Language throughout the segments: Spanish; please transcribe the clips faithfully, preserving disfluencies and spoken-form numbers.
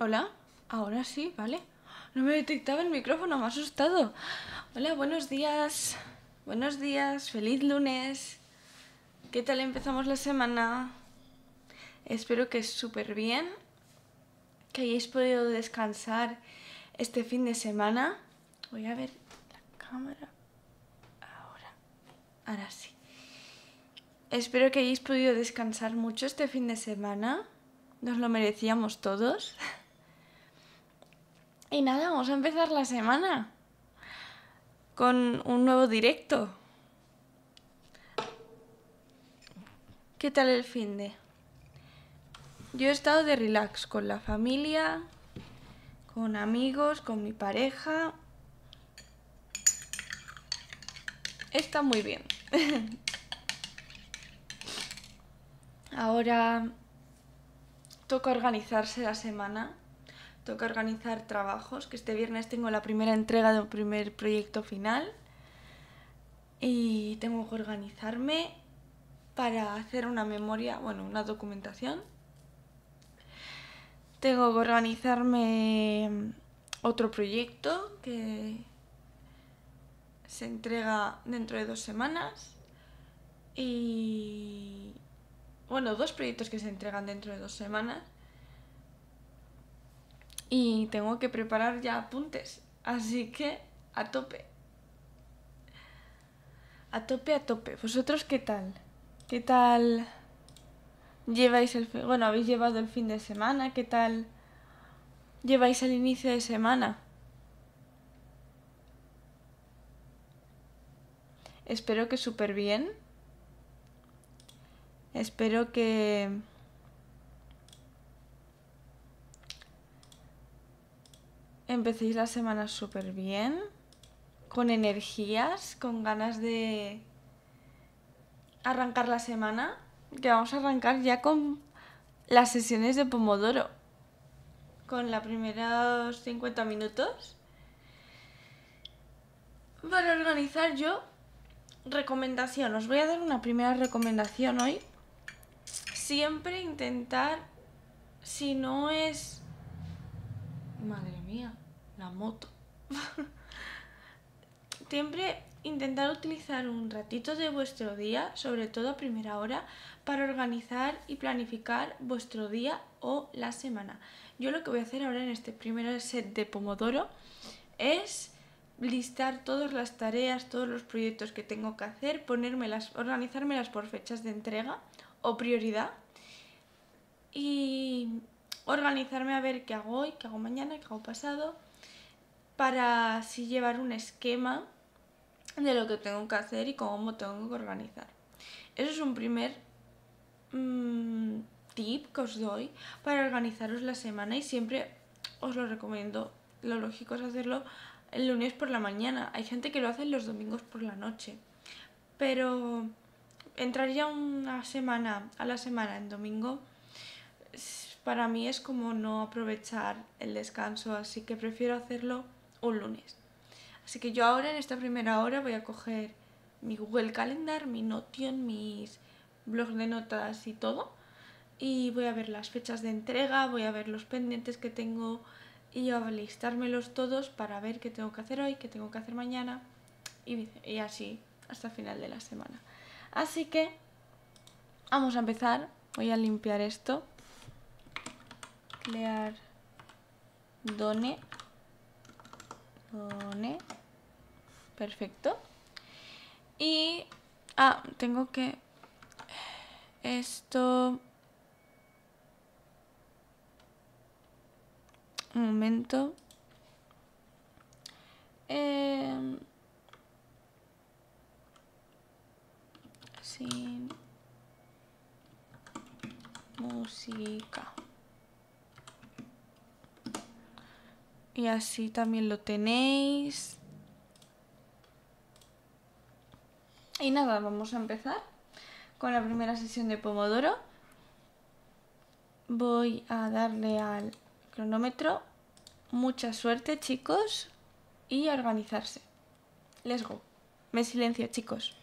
Hola, ahora sí, vale. No me detectaba el micrófono, me ha asustado. Hola, buenos días. Buenos días, feliz lunes. ¿Qué tal empezamos la semana? Espero que súper bien, que hayáis podido descansar este fin de semana. Voy a ver la cámara. Ahora, ahora sí. Espero que hayáis podido descansar mucho este fin de semana. Nos lo merecíamos todos. Y nada, vamos a empezar la semana con un nuevo directo. ¿Qué tal el finde? Yo he estado de relax con la familia, con amigos, con mi pareja. Está muy bien. Ahora toca organizarse la semana. Toca organizar trabajos, que este viernes tengo la primera entrega de un primer proyecto final y tengo que organizarme para hacer una memoria, bueno, una documentación. Tengo que organizarme otro proyecto que se entrega dentro de dos semanas y, bueno, dos proyectos que se entregan dentro de dos semanas. Y tengo que preparar ya apuntes, así que a tope. A tope, a tope. ¿Vosotros qué tal? ¿Qué tal lleváis el fin? Bueno, habéis llevado el fin de semana, ¿qué tal lleváis el inicio de semana? Espero que súper bien. Espero que... empecéis la semana súper bien, con energías, con ganas de arrancar la semana, que vamos a arrancar ya con las sesiones de Pomodoro, con los primeros cincuenta minutos. Para organizar yo, recomendación, os voy a dar una primera recomendación hoy. Siempre intentar, si no es... madre mía, la moto. Siempre intentar utilizar un ratito de vuestro día, sobre todo a primera hora, para organizar y planificar vuestro día o la semana. Yo lo que voy a hacer ahora en este primer set de Pomodoro es listar todas las tareas, todos los proyectos que tengo que hacer, ponérmelas, organizármelas por fechas de entrega o prioridad y... organizarme a ver qué hago hoy, qué hago mañana, qué hago pasado, para así llevar un esquema de lo que tengo que hacer y cómo tengo que organizar. Eso es un primer mmm, tip que os doy para organizaros la semana y siempre os lo recomiendo. Lo lógico es hacerlo el lunes por la mañana. Hay gente que lo hace los domingos por la noche, pero entrar ya una semana a la semana en domingo... para mí es como no aprovechar el descanso, así que prefiero hacerlo un lunes. Así que yo ahora en esta primera hora voy a coger mi Google Calendar, mi Notion, mis blogs de notas y todo. Y voy a ver las fechas de entrega, voy a ver los pendientes que tengo y a listármelos todos para ver qué tengo que hacer hoy, qué tengo que hacer mañana y, y así hasta el final de la semana. Así que vamos a empezar, voy a limpiar esto. Clear done, done, perfecto. Y, ah, tengo que, esto, un momento, eh, sin música. Y así también lo tenéis. Y nada, vamos a empezar con la primera sesión de Pomodoro. Voy a darle al cronómetro. Mucha suerte, chicos. Y a organizarse. Let's go. Me silencio, chicos.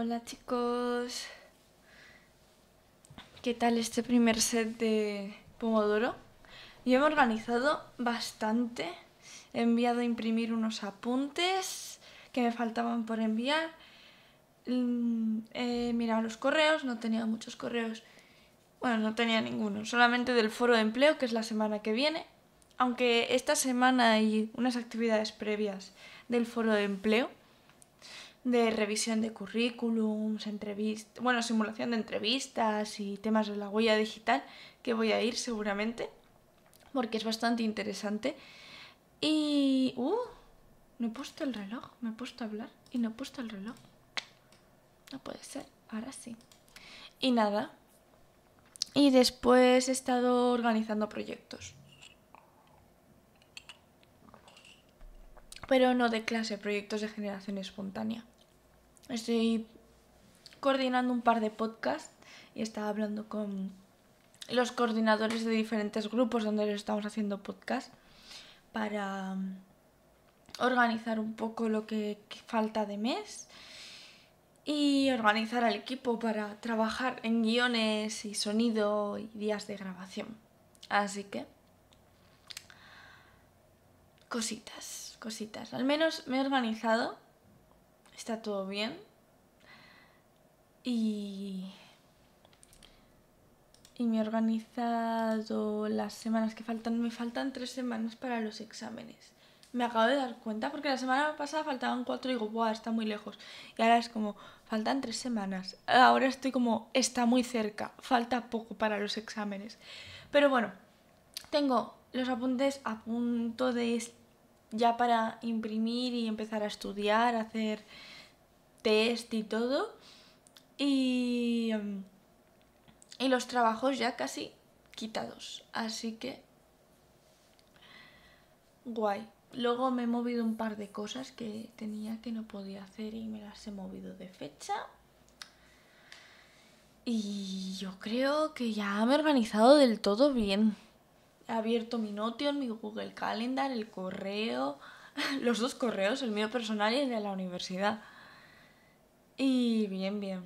Hola chicos, ¿qué tal este primer set de Pomodoro? Yo me he organizado bastante, he enviado a imprimir unos apuntes que me faltaban por enviar, he mirado los correos, no tenía muchos correos, bueno, no tenía ninguno, solamente del foro de empleo, que es la semana que viene, aunque esta semana hay unas actividades previas del foro de empleo, de revisión de currículums, entrevistas, bueno, simulación de entrevistas y temas de la huella digital, que voy a ir seguramente, porque es bastante interesante. Y... ¡Uh! No he puesto el reloj, me he puesto a hablar y no he puesto el reloj. No puede ser, ahora sí. Y nada. Y después he estado organizando proyectos. Pero no de clase, proyectos de generación espontánea. Estoy coordinando un par de podcasts y estaba hablando con los coordinadores de diferentes grupos donde estamos haciendo podcast para organizar un poco lo que falta de mes y organizar al equipo para trabajar en guiones y sonido y días de grabación. Así que... cositas, cositas. Al menos me he organizado, está todo bien y... Y me he organizado las semanas que faltan. Me faltan tres semanas para los exámenes. Me acabo de dar cuenta porque la semana pasada faltaban cuatro y digo, ¡buah, está muy lejos! Y ahora es como, faltan tres semanas. Ahora estoy como, está muy cerca, falta poco para los exámenes. Pero bueno, tengo los apuntes a punto de ya para imprimir y empezar a estudiar, a hacer test y todo. Y... Y los trabajos ya casi quitados, así que guay. Luego me he movido un par de cosas que tenía que no podía hacer y me las he movido de fecha. Y yo creo que ya me he organizado del todo bien. He abierto mi Notion, mi Google Calendar, el correo, los dos correos, el mío personal y el de la universidad. Y bien, bien.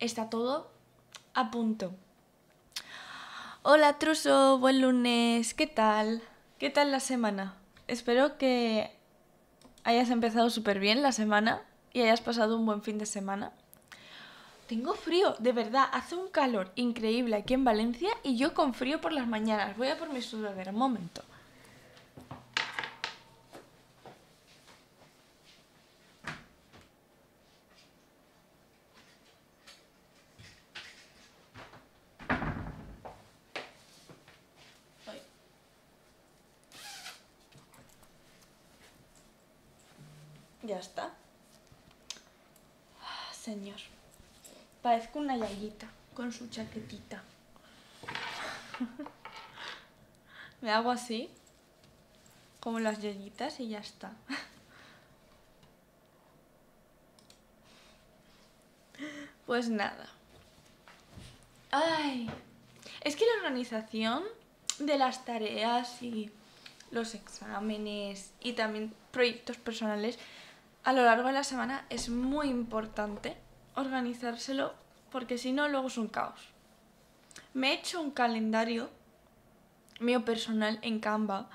Está todo a punto. Hola Truso, buen lunes, ¿qué tal? ¿Qué tal la semana? Espero que hayas empezado súper bien la semana y hayas pasado un buen fin de semana. Tengo frío, de verdad, hace un calor increíble aquí en Valencia y yo con frío por las mañanas. Voy a por mi sudadera, un momento. Ya está. Señor. Parezco una yayita con su chaquetita. Me hago así, como las yayitas, y ya está. Pues nada. Ay. Es que la organización de las tareas y los exámenes y también proyectos personales a lo largo de la semana es muy importante organizárselo, porque si no luego es un caos. Me he hecho un calendario mío personal en Canva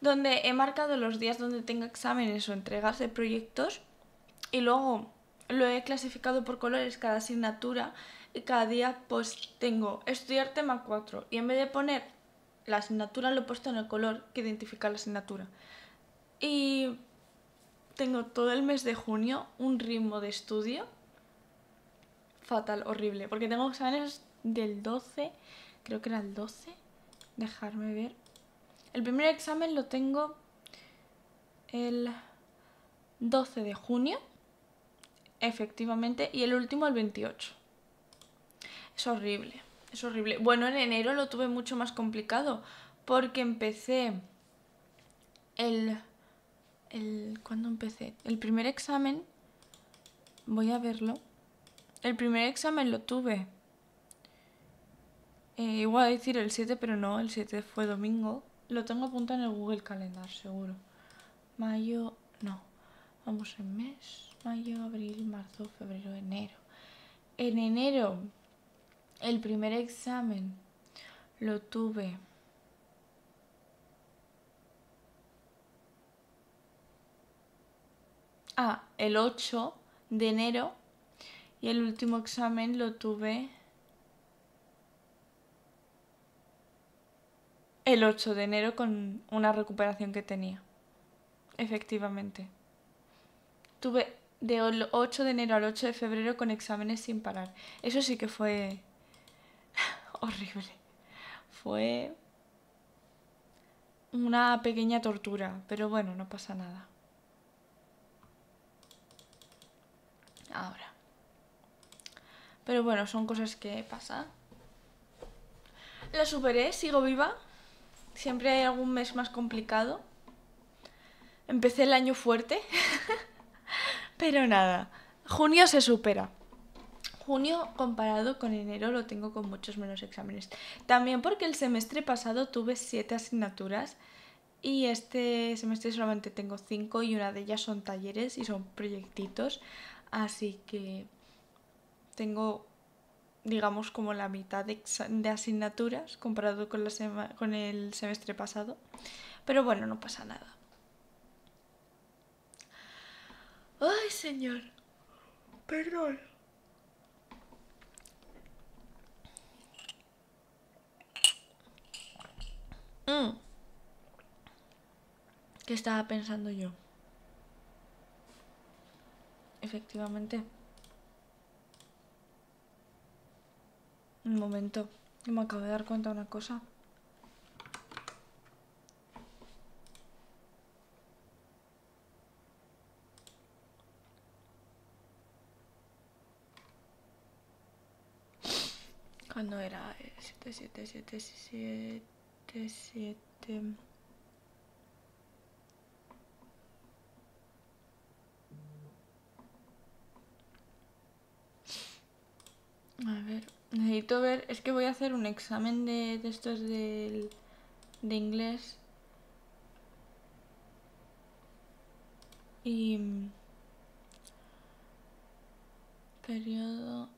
donde he marcado los días donde tenga exámenes o entregas de proyectos y luego lo he clasificado por colores cada asignatura y cada día pues tengo estudiar tema cuatro y en vez de poner la asignatura lo he puesto en el color que identifica la asignatura. Y... tengo todo el mes de junio un ritmo de estudio fatal, horrible, porque tengo exámenes del doce, creo que era el doce, dejarme ver. El primer examen lo tengo el doce de junio, efectivamente, y el último el veintiocho. Es horrible, es horrible. Bueno, en enero lo tuve mucho más complicado, porque empecé el... El, ¿Cuándo empecé? El primer examen, voy a verlo, el primer examen lo tuve, eh, igual a decir el siete, pero no, el siete fue domingo, lo tengo apuntado en el Google Calendar, seguro. Mayo, no, vamos en mes, mayo, abril, marzo, febrero, enero, en enero el primer examen lo tuve ah, el ocho de enero y el último examen lo tuve el ocho de enero con una recuperación que tenía. Efectivamente. Tuve del ocho de enero al ocho de febrero con exámenes sin parar. Eso sí que fue horrible. Fue una pequeña tortura, pero bueno, no pasa nada. Ahora. Pero bueno, son cosas que pasan. La superé, sigo viva. Siempre hay algún mes más complicado. Empecé el año fuerte. Pero nada, junio se supera. Junio comparado con enero lo tengo con muchos menos exámenes. También porque el semestre pasado tuve siete asignaturas y este semestre solamente tengo cinco y una de ellas son talleres y son proyectitos. Así que tengo, digamos, como la mitad de, de asignaturas comparado con, la sema con el semestre pasado. Pero bueno, no pasa nada. ¡Ay, señor! Perdón. Mm. ¿Qué estaba pensando yo? Efectivamente. Un momento. Yo me acabo de dar cuenta de una cosa. ¿Cuándo era? siete, siete, siete, siete, siete... A ver, necesito ver... Es que voy a hacer un examen de, de estos de, de inglés. Y... periodo...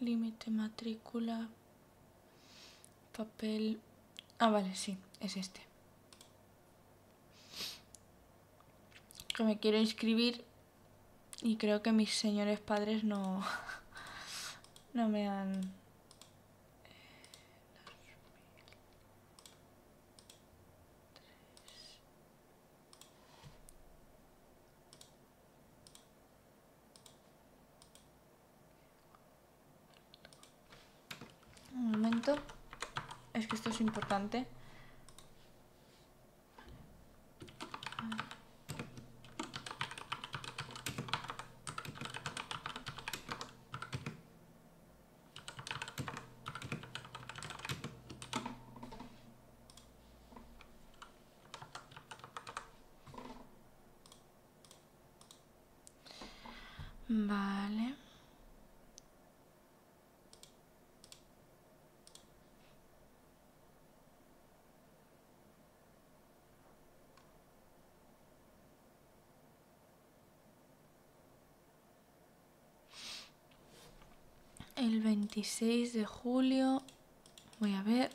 límite, matrícula, papel... Ah, vale, sí, es este. Que me quiero inscribir y creo que mis señores padres no, no me han... Un momento, es que esto es importante. Vale. El veintiséis de julio, voy a ver,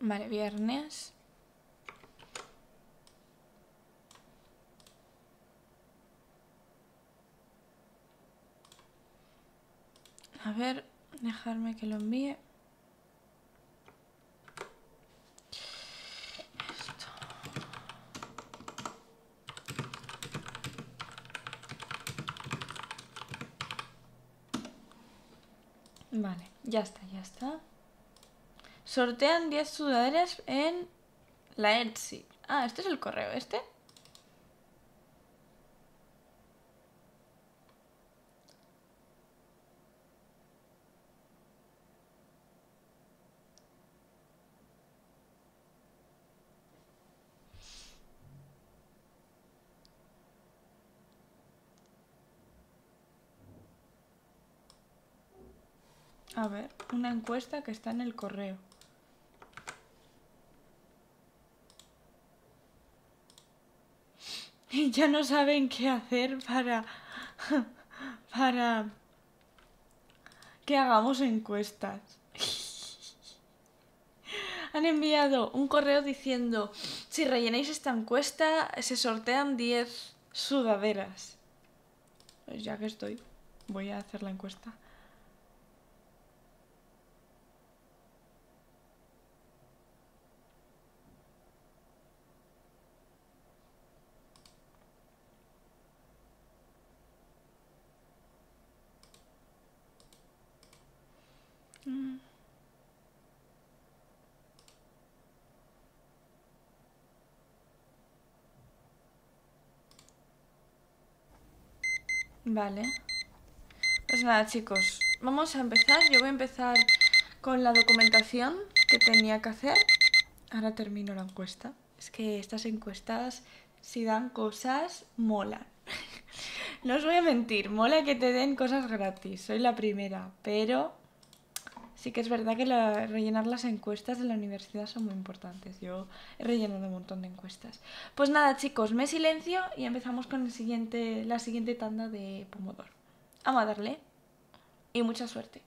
vale, viernes, a ver, dejarme que lo envíe. Vale, ya está, ya está. Sortean diez sudaderas en la Etsy. Ah, este es el correo, ¿este? A ver, una encuesta que está en el correo. Y y ya no saben qué hacer para, para que hagamos encuestas. Han enviado un correo diciendo, si rellenáis esta encuesta, se sortean diez sudaderas. Pues ya que estoy, voy a hacer la encuesta. Mm. Vale. Pues nada, chicos, vamos a empezar. Yo voy a empezar con la documentación que tenía que hacer. Ahora termino la encuesta. Es que estas encuestas, si dan cosas, molan. No os voy a mentir, mola que te den cosas gratis. Soy la primera, pero... sí que es verdad que la, rellenar las encuestas de la universidad son muy importantes. Yo he rellenado un montón de encuestas. Pues nada, chicos, me silencio y empezamos con el siguiente, la siguiente tanda de Pomodoro. Vamos a darle y mucha suerte.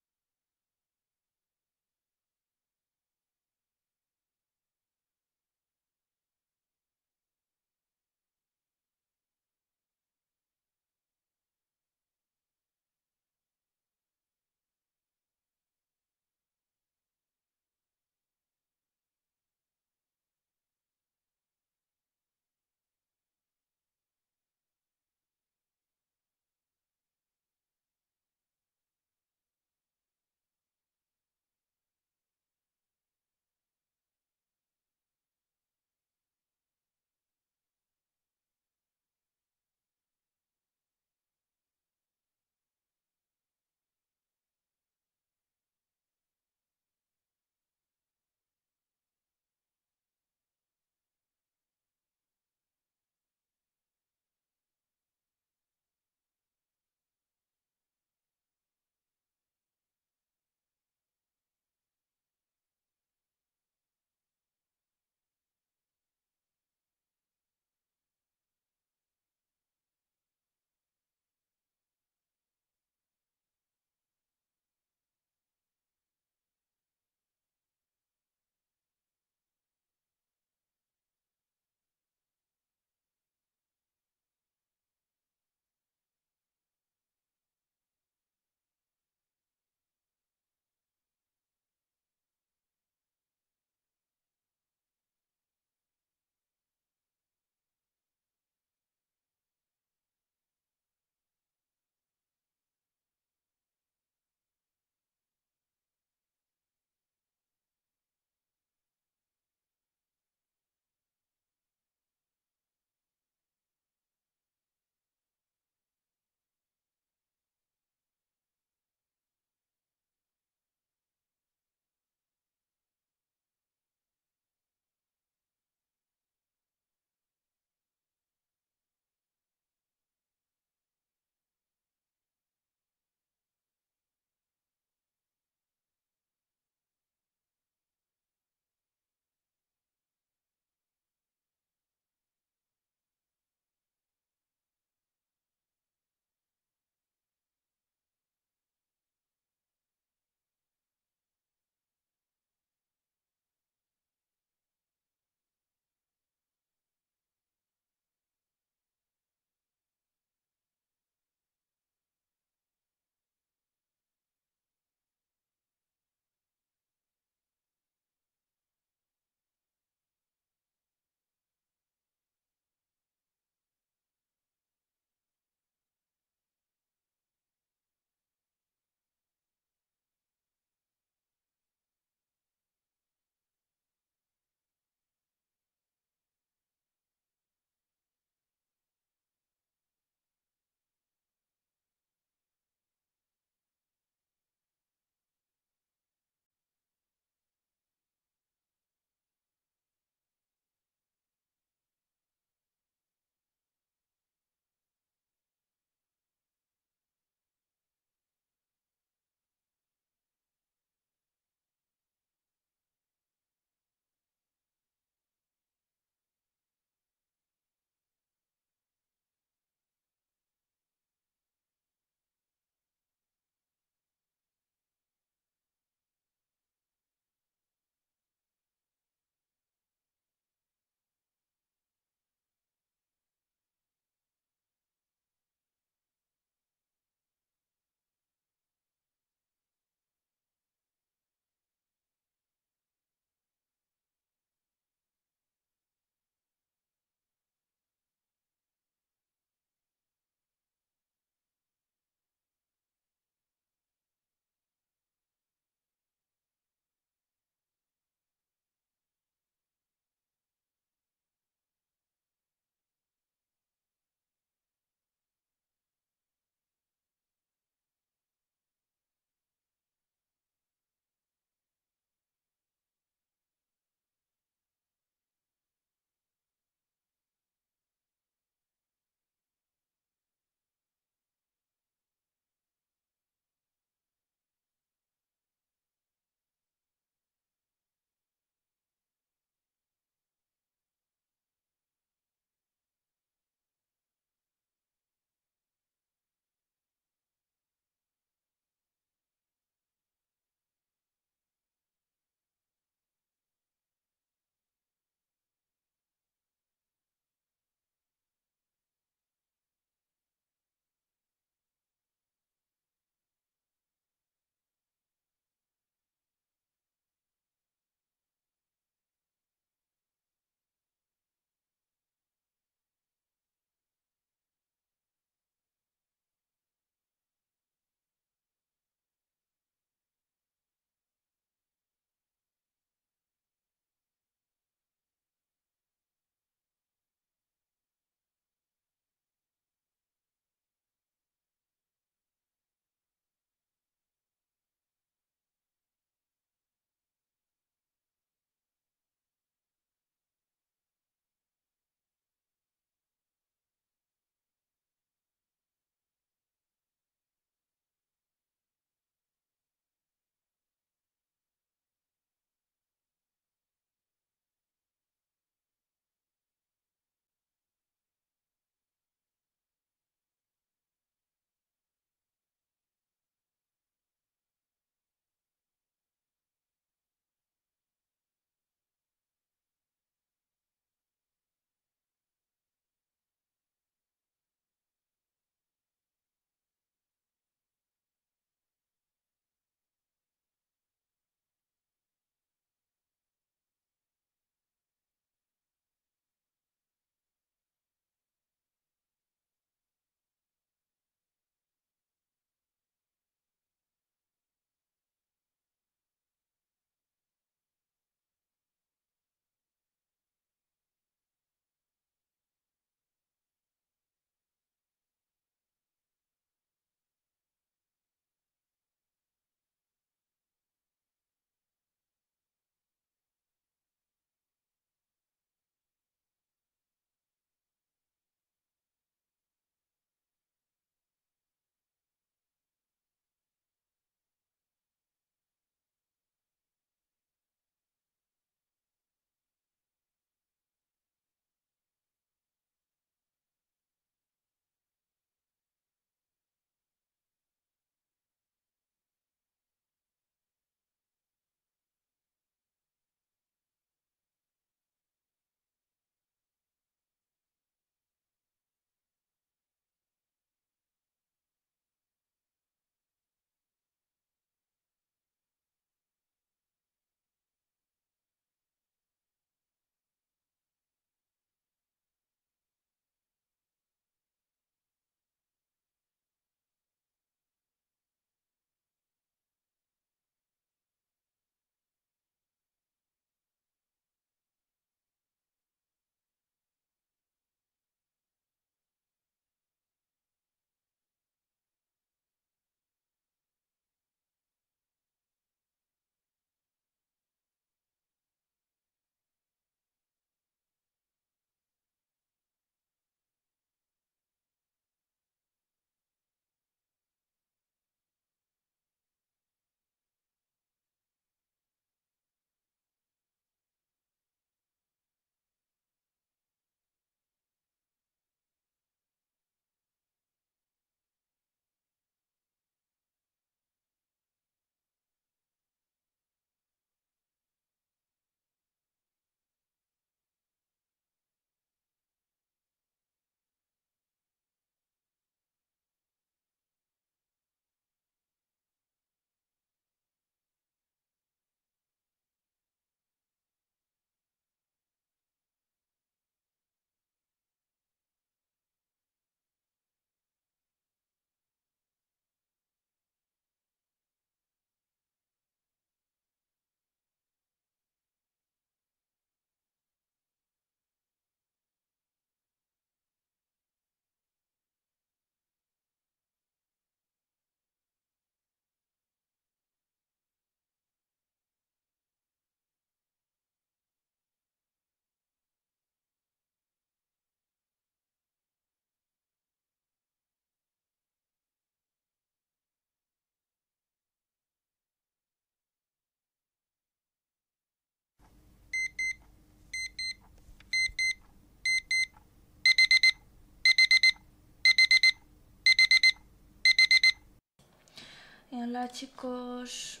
Hola chicos.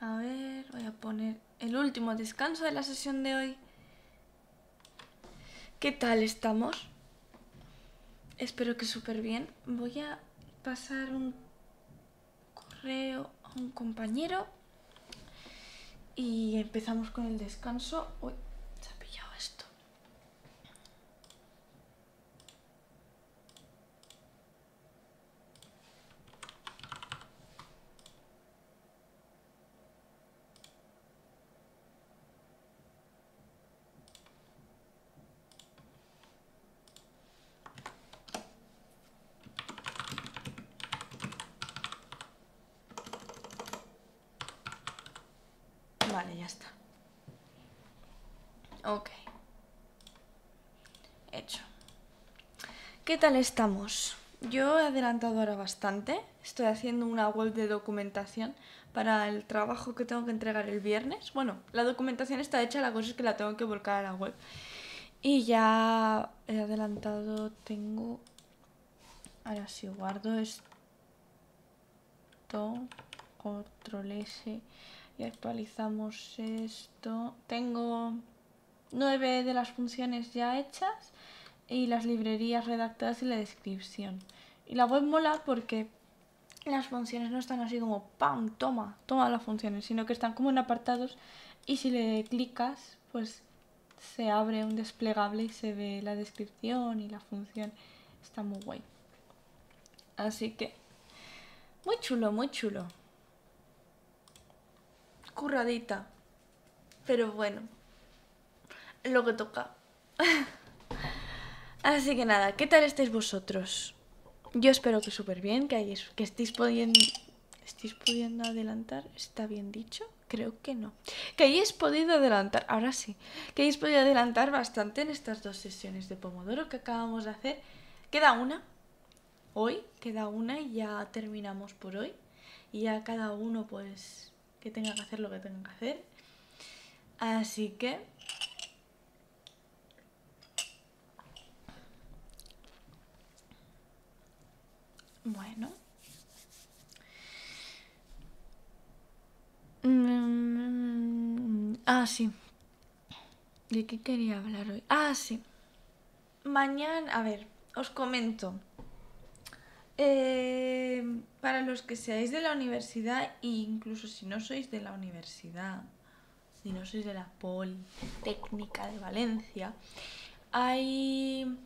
A ver, voy a poner el último descanso de la sesión de hoy. ¿Qué tal estamos? Espero que súper bien. Voy a pasar un correo a un compañero y empezamos con el descanso. Uy, se ha pillado esto. Vale, ya está. Ok. Hecho. ¿Qué tal estamos? Yo he adelantado ahora bastante. Estoy haciendo una web de documentación para el trabajo que tengo que entregar el viernes. Bueno, la documentación está hecha, la cosa es que la tengo que volcar a la web. Y ya he adelantado, tengo... Ahora sí, guardo esto. Control S... Y actualizamos esto. Tengo nueve de las funciones ya hechas y las librerías redactadas y la descripción. Y la web mola porque las funciones no están así como ¡pam! Toma, toma las funciones, sino que están como en apartados y si le clicas pues se abre un desplegable y se ve la descripción y la función. Está muy guay. Así que muy chulo, muy chulo. Curradita, pero bueno, lo que toca. Así que nada, ¿qué tal estáis vosotros? Yo espero que súper bien, que, hayáis, que estéis pudiendo, ¿estáis pudiendo adelantar? ¿Está bien dicho? Creo que no. Que hayáis podido adelantar, ahora sí, que hayáis podido adelantar bastante en estas dos sesiones de Pomodoro que acabamos de hacer. Queda una, hoy, queda una y ya terminamos por hoy. Y ya cada uno pues... que tenga que hacer lo que tenga que hacer. Así que... Bueno. Mm, ah, sí. ¿De qué quería hablar hoy? Ah, sí. Mañana, a ver, os comento. Eh, para los que seáis de la universidad e incluso si no sois de la universidad, si no sois de la Politécnica de Valencia, hay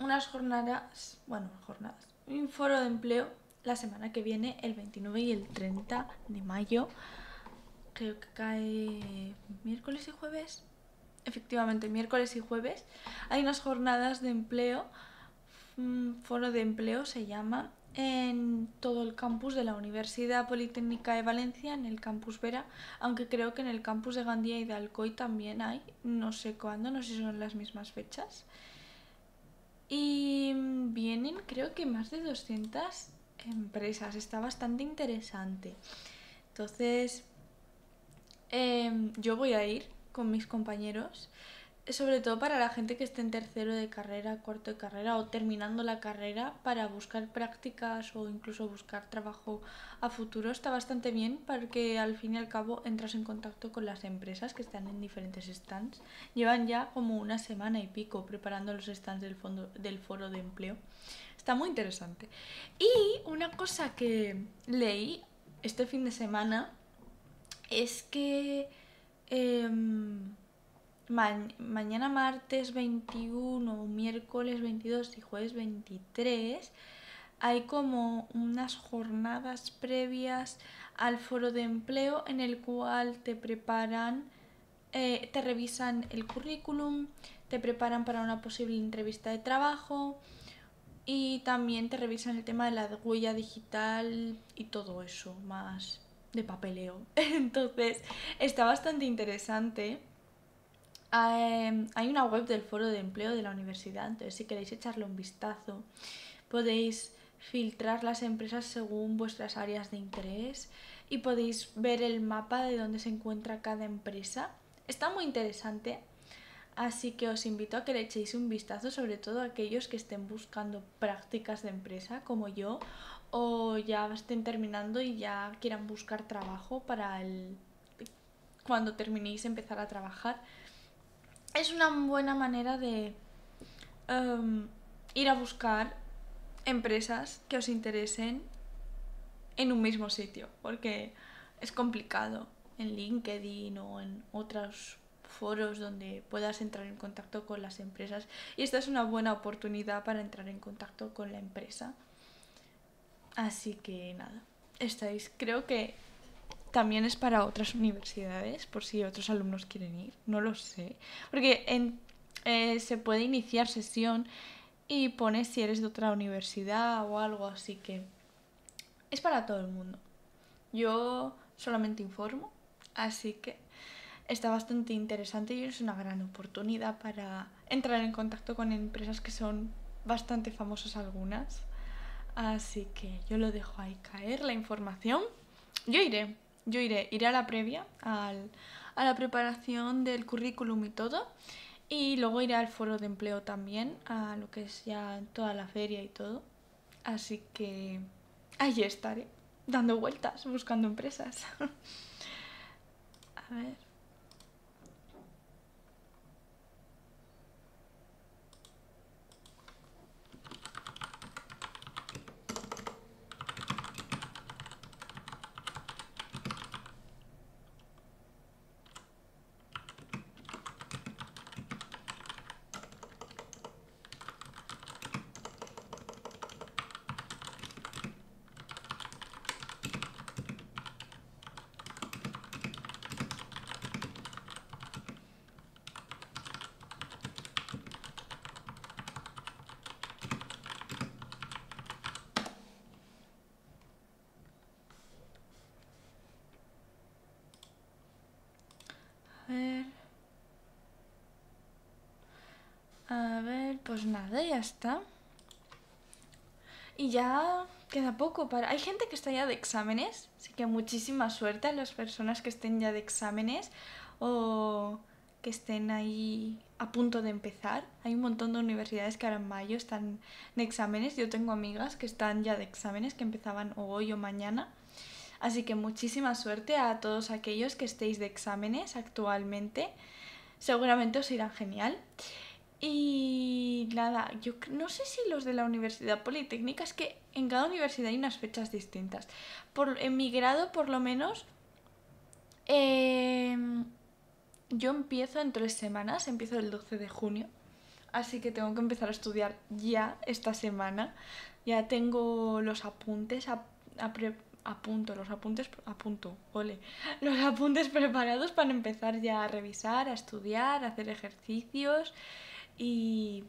unas jornadas, bueno, jornadas, un foro de empleo la semana que viene, el veintinueve y el treinta de mayo, creo que cae miércoles y jueves, efectivamente miércoles y jueves, hay unas jornadas de empleo. Foro de empleo se llama, en todo el campus de la Universidad Politécnica de Valencia, en el campus Vera, aunque creo que en el campus de Gandía y de Alcoy también hay, no sé cuándo, no sé si son las mismas fechas. Y vienen creo que más de doscientas empresas, está bastante interesante. Entonces, eh, yo voy a ir con mis compañeros. Sobre todo para la gente que esté en tercero de carrera, cuarto de carrera o terminando la carrera para buscar prácticas o incluso buscar trabajo a futuro. Está bastante bien porque al fin y al cabo entras en contacto con las empresas que están en diferentes stands. Llevan ya como una semana y pico preparando los stands del, fondo, del foro de empleo. Está muy interesante. Y una cosa que leí este fin de semana es que... Eh, Ma mañana martes veintiuno, miércoles veintidós y jueves veintitrés hay como unas jornadas previas al foro de empleo en el cual te preparan, eh, te revisan el currículum, te preparan para una posible entrevista de trabajo y también te revisan el tema de la huella digital y todo eso, más de papeleo. Entonces está bastante interesante. Eh, hay una web del foro de empleo de la universidad, entonces si queréis echarle un vistazo podéis filtrar las empresas según vuestras áreas de interés y podéis ver el mapa de dónde se encuentra cada empresa. Está muy interesante, Así que os invito a que le echéis un vistazo, sobre todo a aquellos que estén buscando prácticas de empresa como yo, o ya estén terminando y ya quieran buscar trabajo para el... cuando terminéis empezar a trabajar. Es una buena manera de um, ir a buscar empresas que os interesen en un mismo sitio, porque es complicado en LinkedIn o en otros foros donde puedas entrar en contacto con las empresas, y esta es una buena oportunidad para entrar en contacto con la empresa. Así que nada, estáis, creo que también es para otras universidades, por si otros alumnos quieren ir, no lo sé, porque en, eh, se puede iniciar sesión y pones si eres de otra universidad o algo, así que es para todo el mundo. Yo solamente informo, así que está bastante interesante y es una gran oportunidad para entrar en contacto con empresas que son bastante famosas algunas. Así que yo lo dejo ahí caer, la información. Yo iré, yo iré, iré a la previa, al, a la preparación del currículum y todo. Y luego iré al foro de empleo también, a lo que es ya toda la feria y todo. Así que ahí estaré, dando vueltas, buscando empresas. A ver... A ver, pues nada, ya está. Y ya queda poco para... Hay gente que está ya de exámenes, así que muchísima suerte a las personas que estén ya de exámenes o que estén ahí a punto de empezar. Hay un montón de universidades que ahora en mayo están de exámenes. Yo tengo amigas que están ya de exámenes, que empezaban hoy o mañana. Así que muchísima suerte a todos aquellos que estéis de exámenes actualmente. Seguramente os irá genial. Y nada, yo no sé si los de la Universidad Politécnica, es que en cada universidad hay unas fechas distintas. Por, en mi grado, por lo menos, eh, yo empiezo en tres semanas, empiezo el doce de junio, así que tengo que empezar a estudiar ya esta semana. Ya tengo los apuntes a, a pre, apunto, los apuntes apunto, ole, los apuntes preparados para empezar ya a revisar, a estudiar, a hacer ejercicios. Y...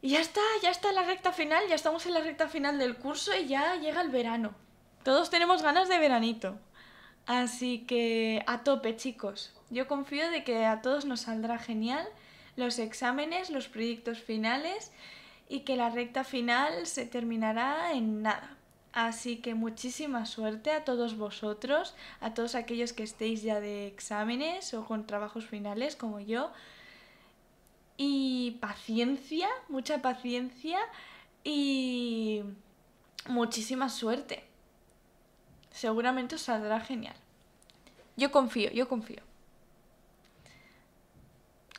y ya está, ya está la recta final, ya estamos en la recta final del curso y ya llega el verano. Todos tenemos ganas de veranito. Así que a tope, chicos. Yo confío de que a todos nos saldrá genial los exámenes, los proyectos finales, y que la recta final se terminará en nada. Así que muchísima suerte a todos vosotros, a todos aquellos que estéis ya de exámenes o con trabajos finales como yo. Y paciencia, mucha paciencia y muchísima suerte. Seguramente os saldrá genial. Yo confío, yo confío.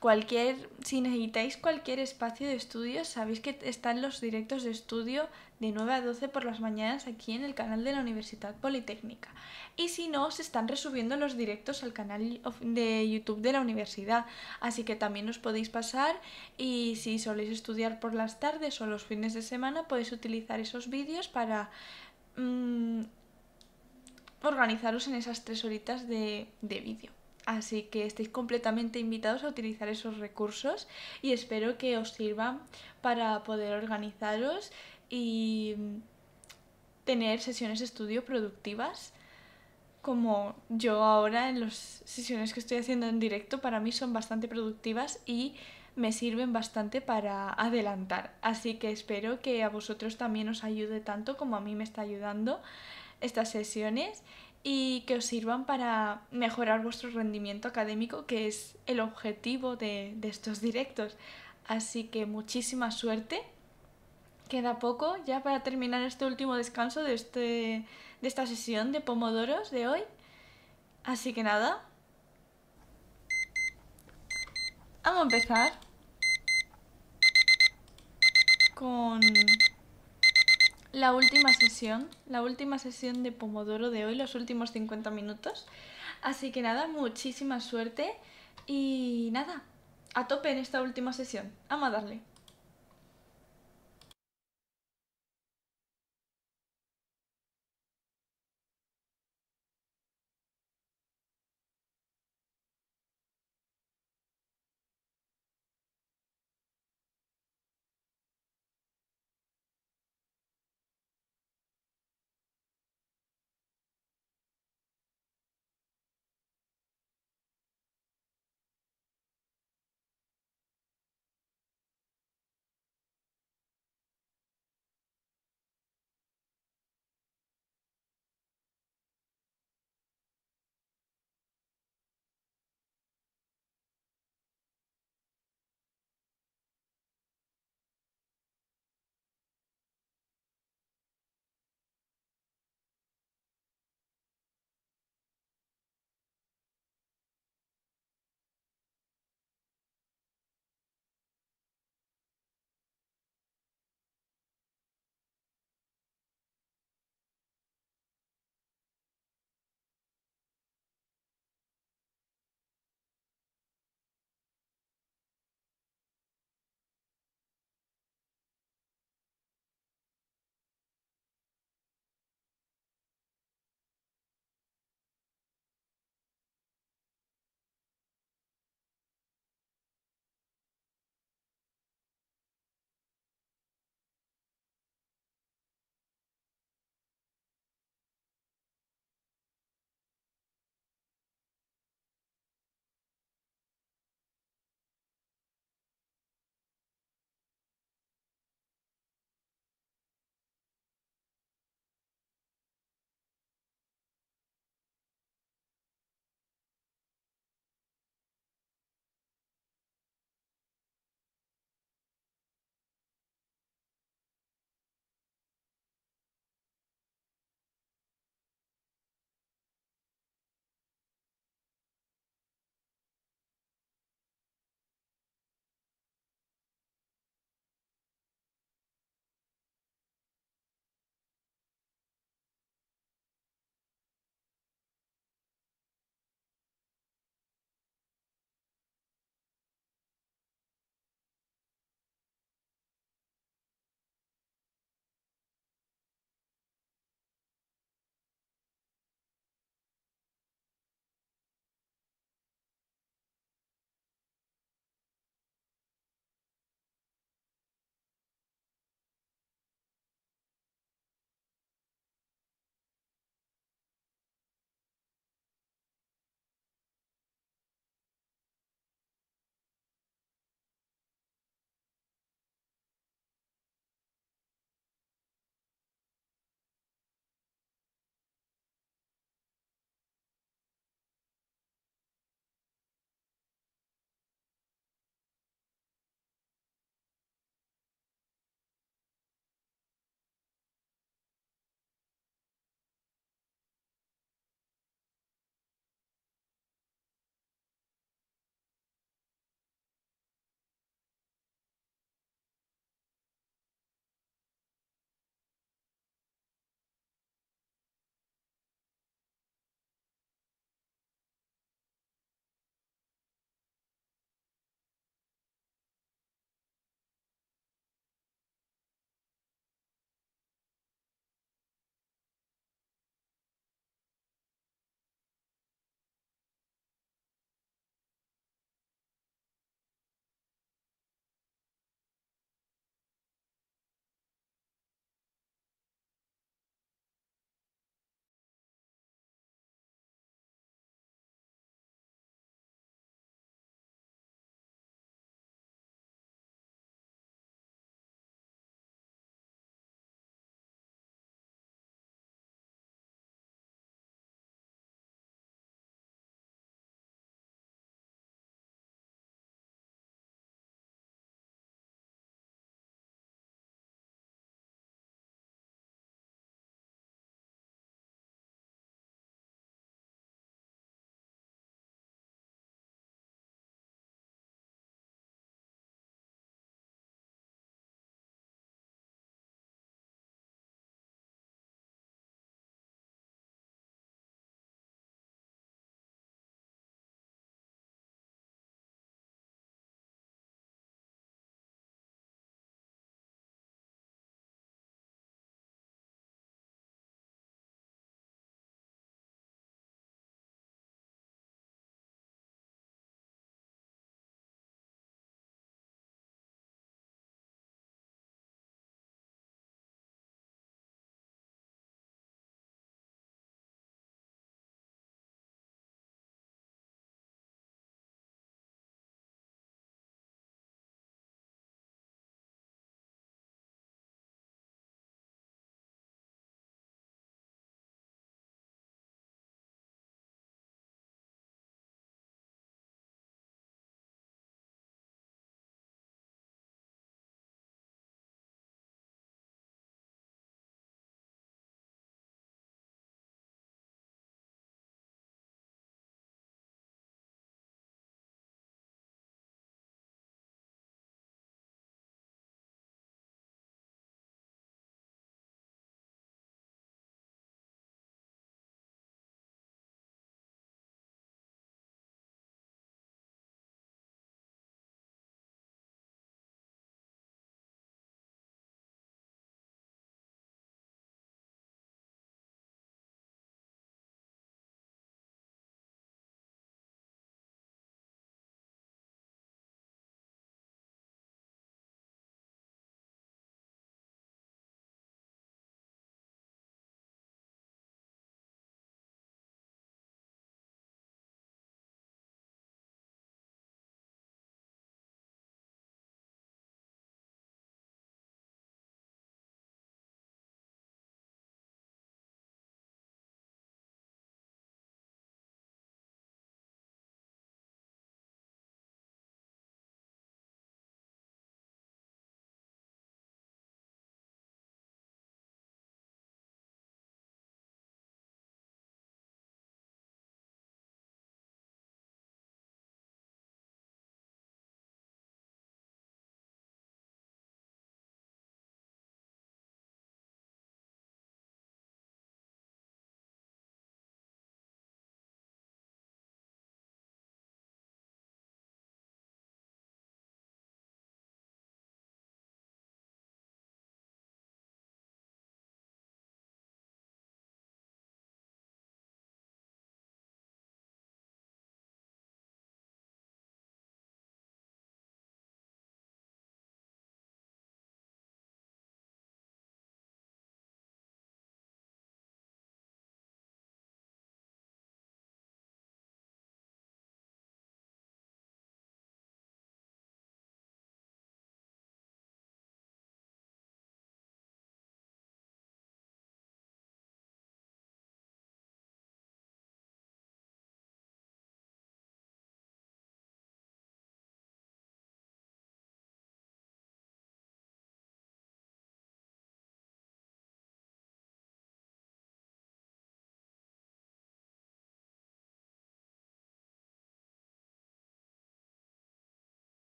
Cualquier, si necesitáis cualquier espacio de estudio, sabéis que están los directos de estudio de nueve a doce por las mañanas aquí en el canal de la Universidad Politécnica. Y si no, se están resubiendo los directos al canal de YouTube de la universidad. Así que también os podéis pasar, y si soléis estudiar por las tardes o los fines de semana, podéis utilizar esos vídeos para mmm, organizaros en esas tres horitas de, de vídeo. Así que estáis completamente invitados a utilizar esos recursos y espero que os sirvan para poder organizaros y tener sesiones de estudio productivas, como yo ahora en las sesiones que estoy haciendo en directo. Para mí son bastante productivas y me sirven bastante para adelantar. Así que espero que a vosotros también os ayude tanto como a mí me está ayudando estas sesiones. y que os sirvan para mejorar vuestro rendimiento académico, que es el objetivo de, de estos directos. Así que muchísima suerte. Queda poco ya para terminar este último descanso de, este, de esta sesión de pomodoros de hoy. Así que nada, vamos a empezar con la última sesión, la última sesión de pomodoro de hoy, los últimos cincuenta minutos. Así que nada, muchísima suerte y nada, a tope en esta última sesión. Vamos a darle.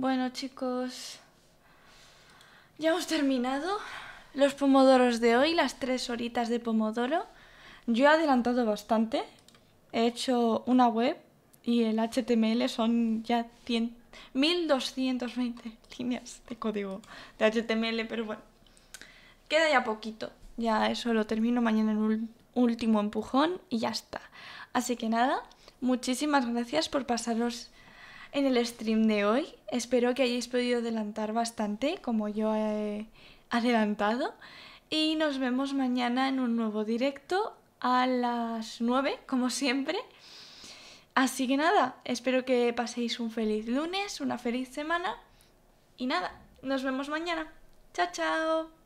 Bueno, chicos, ya hemos terminado los pomodoros de hoy, las tres horitas de pomodoro. Yo he adelantado bastante, he hecho una web y el H T M L son ya mil doscientas veinte líneas de código de H T M L, pero bueno, queda ya poquito. Ya eso lo termino mañana en un último empujón y ya está. Así que nada, muchísimas gracias por pasaros en el stream de hoy. Espero que hayáis podido adelantar bastante, como yo he adelantado. Y nos vemos mañana en un nuevo directo a las nueve, como siempre. Así que nada, espero que paséis un feliz lunes, una feliz semana. Y nada, nos vemos mañana. ¡Chao, chao!